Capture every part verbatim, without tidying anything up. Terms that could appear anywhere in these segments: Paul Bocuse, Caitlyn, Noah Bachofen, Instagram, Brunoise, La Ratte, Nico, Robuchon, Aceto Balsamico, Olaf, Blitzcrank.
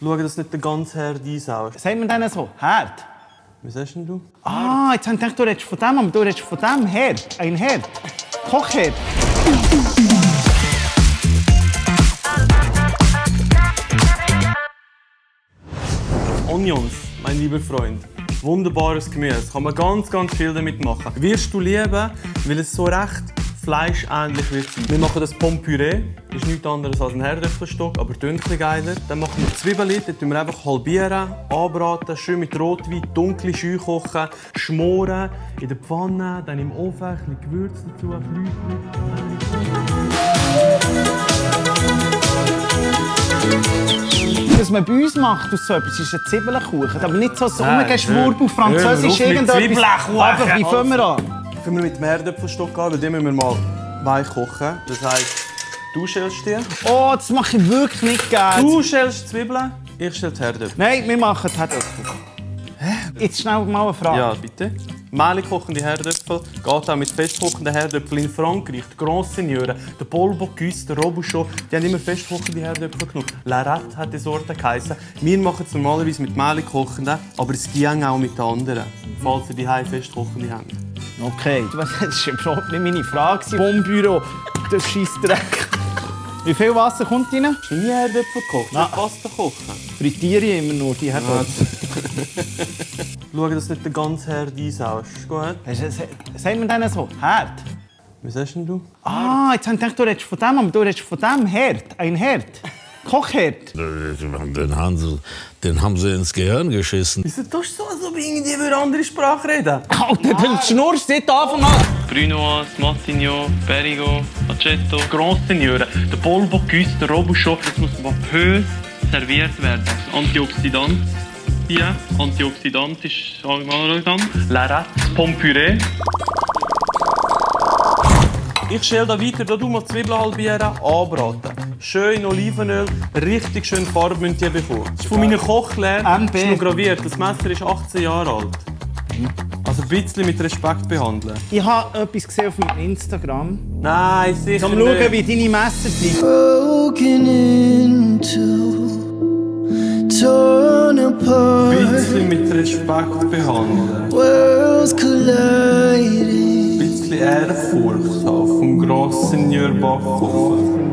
schauen, dass nicht den ganzen Herd einsaugt. Sagt man denen so? Herd? Was sagst denn du? Ah, jetzt habe ich gedacht, du redest von dem, aber du redest von dem Herd. Ein Herd. Kochherd. Onions, mein lieber Freund. Wunderbares Gemüse. Kann man ganz, ganz viel damit machen. Wirst du lieben, weil es so recht fleischähnlich wird sein. Wir machen das Pompüree. Das ist nichts anderes als ein Herdöpfelstock, aber dünn geiler. Dann machen wir Zwiebeln, die wir einfach halbieren, anbraten, schön mit Rotwein, dunkle Scheu kochen, schmoren, in der Pfanne, dann im Ofen, ein bisschen Gewürz dazu, was man bei uns macht aus so etwas, ist ein Zwiebelkuchen. Aber nicht so ein Umgeschwurb auf Französisch. Irgendetwas. Aber wie fangen wir an? Fangen wir mit dem Herdöpfelstock an, weil den müssen wir mal weich kochen. Das heisst, du schälst die. Oh, das mache ich wirklich nicht gerne. Du schälst Zwiebeln, ich schäl die Herdöpfel. Nein, wir machen die Herdöpfel. Hä? Jetzt schnell mal eine Frage. Ja, bitte. Mehlig kochende Herdöpfel geht auch mit festkochenden Herdöpfeln in Frankreich. Die Grand Seigneuren, der Paul Bocuse, der Robuchon, die haben immer festkochende Herdöpfel genommen. La Ratte hat die Sorte geheissen. Wir machen es normalerweise mit mehlig kochenden, aber es ging auch mit den anderen, falls ihr die Hause festkochende habt. Okay, das war überhaupt nicht meine Frage. Wohnbüro, der Scheissdreck. Wie viel Wasser kommt rein? Meine Herdöpfel kochen, nicht Pasta kochen. Frittiere ich immer nur die Herdöpfel. Schau, dass du nicht den ganzen Herd einsaust. Sagt man denen so? Herd? Was sagst denn du? Ah, jetzt habe ich gedacht, du redest von dem, aber du redest von dem Herd. Ein Herd. Kochherd. Den haben sie, den haben sie ins Gehirn geschissen. Wieso tust du so, als ob irgendwie über eine andere Sprache reden? Alter, den schnurrst du nicht an. Brunoise, Massignon, Perigo, Aceto, Grand Seigneuren, der Paul Bocuse, der Robuchon. Das muss peu serviert werden. Antioxidant. Ja, Antioxidant ist Antioxidant. La Ratte, Pompüree. Ich schäle da weiter, da du mal Zwiebeln halbieren, anbraten. Schön in Olivenöl, richtig schön Farbe müsst ihr bekommen. Das ist von meiner Kochlehre schnurgraviert. Das Messer ist achtzehn Jahre alt. Also ein bisschen mit Respekt behandeln. Ich habe etwas gesehen auf meinem Instagram. Nein, sicher nicht. Mal schauen, wie deine Messer sind. Broken into, torn apart. Ein bisschen mit Respekt behandeln. Worlds colliding. Ein bisschen Ehrfurcht haben vom Grossingenieur Backhofen.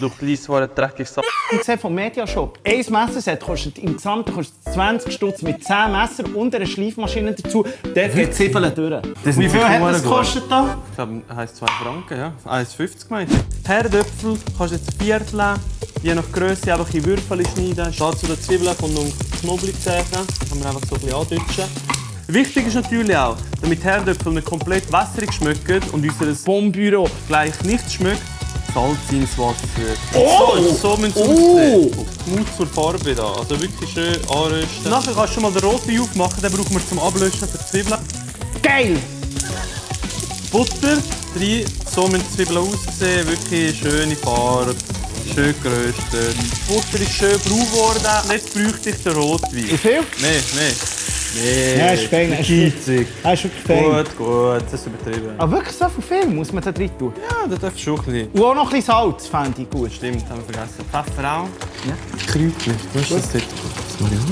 Du kleines war ein dreckiges Sack. Ich sehe vom Mediashop, ein Messerset kostet im Gesamten zwanzig Stutz mit zehn Messer und einer Schleifmaschine dazu. Der geht Zwiebeln durch. Das Wie viel hat das gekostet? Da? Ich glaube, das heisst zwei Franken, ja. eins fünfzig meinte ich. Herdöpfel kannst du jetzt ein Viertel, je nach Grösse einfach in Würfel schneiden. Dazu die Zwiebeln kommt noch Knoblauch zählen. Das kann man einfach so ein bisschen andutschen. Wichtig ist natürlich auch, damit Herdöpfel nicht komplett wässrig schmecken und unser Bonbüro gleich nicht schmeckt, Salz ins Wasser. Oh! So, so müssen wir oh. Mut zur Farbe da. Also wirklich schön anrösten. Nachher kannst du schon mal den Rotwein aufmachen, den brauchen wir zum Ablöschen für die Zwiebeln. Geil! Butter rein, so müssen die Zwiebeln aussehen. Wirklich schöne Farbe. Schön geröstet. Die Butter ist schön braun geworden. Jetzt bräuchte ich den Rotwein. Wie viel? Mehr, mehr. Nee, ja, ist fein. Ist geizig. Hast du gefällt? Gut, gut, das ist übertrieben. Aber wirklich so viel muss man da drin tun? Ja, da darfst du schon ein bisschen. Und auch noch ein bisschen Salz, fände ich gut. Stimmt, haben wir vergessen. Pfeffer auch. Ja. Kräutchen. Was ist das dort?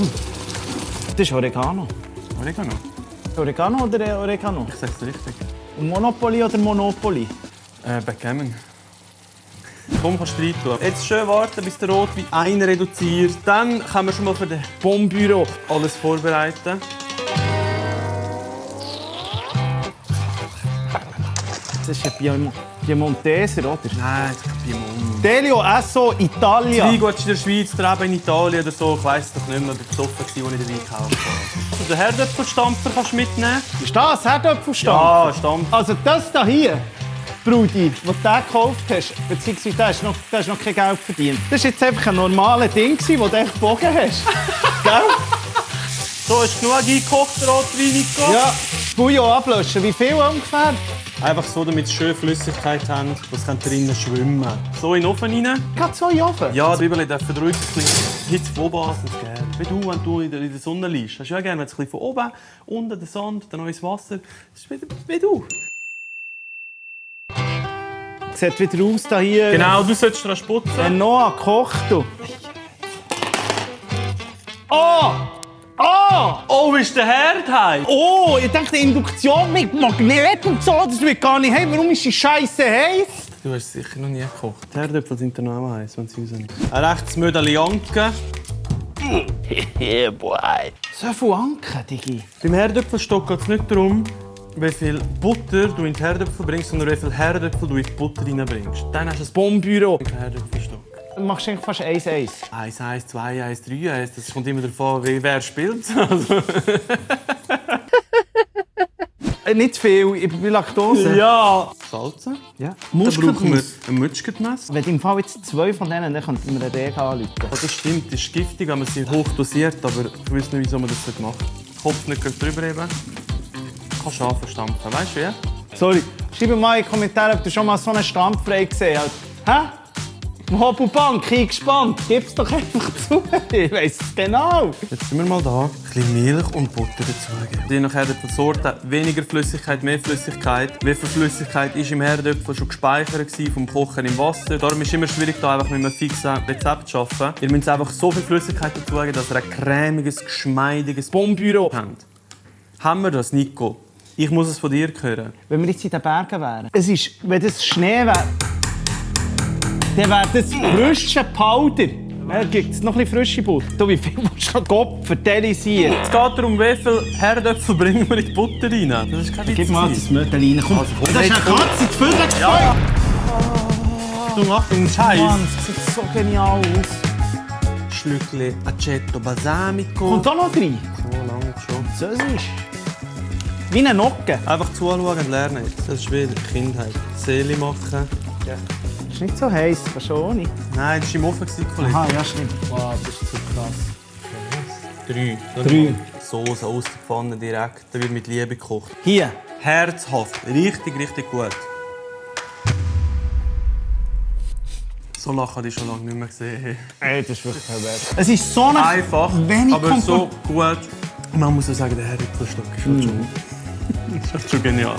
Das ist Oregano. Das ist Oregano. Oregano? Oregano oder Oregano? Ich sag's richtig. Und Monopoly oder Monopoly? Äh, Backgammon. Komm, kannst du reintun. Jetzt schön warten, bis der Rotwein einen reduziert. Dann können wir schon mal für das Bonbüro alles vorbereiten. Das ist ein Piemont Piemonteser, oder? Nein, das ist Piemont. Delio, Esso, Italia. Zwiegut in der Schweiz, Treben in Italien oder so. Ich weiss doch nicht mehr, ob ich besoffen war, als ich den Wein gekauft habe. Den Herdöpfelstampfer kannst du mitnehmen. Ist das Herdöpfelstampfer? Ja, Stampfer. Also das hier? Brudi, was du den gekauft hast, beziehungsweise du hast, noch, du hast noch kein Geld verdient. Das war jetzt einfach ein normales Ding, das du echt gebogen hast. Gell? So, ist genug eingekocht, Rotwein, Nico? Ja. Bouillon ablöschen, wie viel ungefähr? Einfach so, damit es schön Flüssigkeit hat, dass es drinnen schwimmen kann. So in den Ofen rein. Gerade so in den Ofen? Ja, die Zwiebeln dürfen ruhig ein bisschen Hitze von oben geben. Wie du, wenn du in der Sonne liegst. Hast du ja gerne, wenn es ein bisschen von oben, unten der Sand, dann neues Wasser. Das ist wie, wie du. Sieht wieder aus da hier. Genau, du solltest dran putzen. Wenn Noah kocht, du. Oh! Oh! Oh, ist der Herd heiß? Oh, ich denke, die Induktion mit Magnet und so, das will ich gar nicht haben. Warum ist die Scheiße heiß? Du hast sicher noch nie gekocht. Die Herdöpfel sind der Name heiß, wenn sie rausnehmen. Ein rechtes Mödelionke. Hehe, boy. So viel Anke, Digi. Beim Herdöpfelstock geht es nicht darum, wie viel Butter du in die Herdöpfel bringst, sondern wie viel Herdöpfel du in die Butter reinbringst. Dann hast du ein Bombenbüro. Du machst eigentlich fast eins eins. eins eins, zwei eins, drei eins. Das kommt immer davon, wer spielt. Also. Nicht viel, ich bin Laktose. Ja. Salzen? Ja. Dann brauchen wir ein Muschketmesser. Wenn im Fall jetzt zwei von denen, dann könnten wir einen Degen anrufen. Das stimmt, das ist giftig, aber sie sind hoch dosiert. Aber ich weiß nicht, wieso man das macht. Kopf nicht drüber eben. Kannst du Schafe stampfen, weißt du, ja? Sorry, schreib mal in die Kommentare, ob du schon mal so einen Stampfrei gesehen hast. Hä? Im Hopelbank, eingespannt. Gib's doch einfach zu. Ich weiss es genau. Jetzt sind wir mal da. Ein bisschen Milch und Butter dazugeben. Je nach Herdöpfelsorte weniger Flüssigkeit, mehr Flüssigkeit. Wie viel Flüssigkeit war im Herdöpfel schon gespeichert vom Kochen im Wasser? Darum ist es immer schwierig, hier einfach mit einem fixen Rezept zu arbeiten. Ihr müsst einfach so viel Flüssigkeit dazugeben, dass ihr ein cremiges, geschmeidiges Bonbüro habt. Haben wir das, Nico? Ich muss es von dir hören. Wenn wir jetzt in den Bergen wären. Es ist, wenn das Schnee wäre. Dann wäre das frische Powder. Dann gibt es noch etwas frische Butter. Wie viel willst du geopfert? Es geht darum, wie viel Herdöpfel bringen wir in die Butter rein. Das ist kein Witz. Gib mal das Mötel rein. Komm, also, komm, das ist eine Katze, die Fülle gefällt. Ja. Du machst einen Scheiß. Mann, das sieht so genial aus. Schlückchen Aceto Balsamico. Kommt da noch rein? So lange schon. Französisch. Wie eine Nocke. Einfach zuschauen und lernen. Das ist wieder Kindheit. Seele machen. Ja. Das ist nicht so heiß, das schon ohne. Nein, das war im Ofen, Kollege. Aha, ja, stimmt. Wow, das ist zu krass. Drei. Drei. Soße aus der Pfanne direkt. Da wird mit Liebe gekocht. Hier. Herzhaft. Richtig, richtig gut. So lachen habe ich schon lange nicht mehr gesehen. Ey, das ist wirklich kein Wert. Es ist so eine einfach, aber so gut. Man muss ja sagen, der Herdöpfelstock ist schon, mm. schon genial.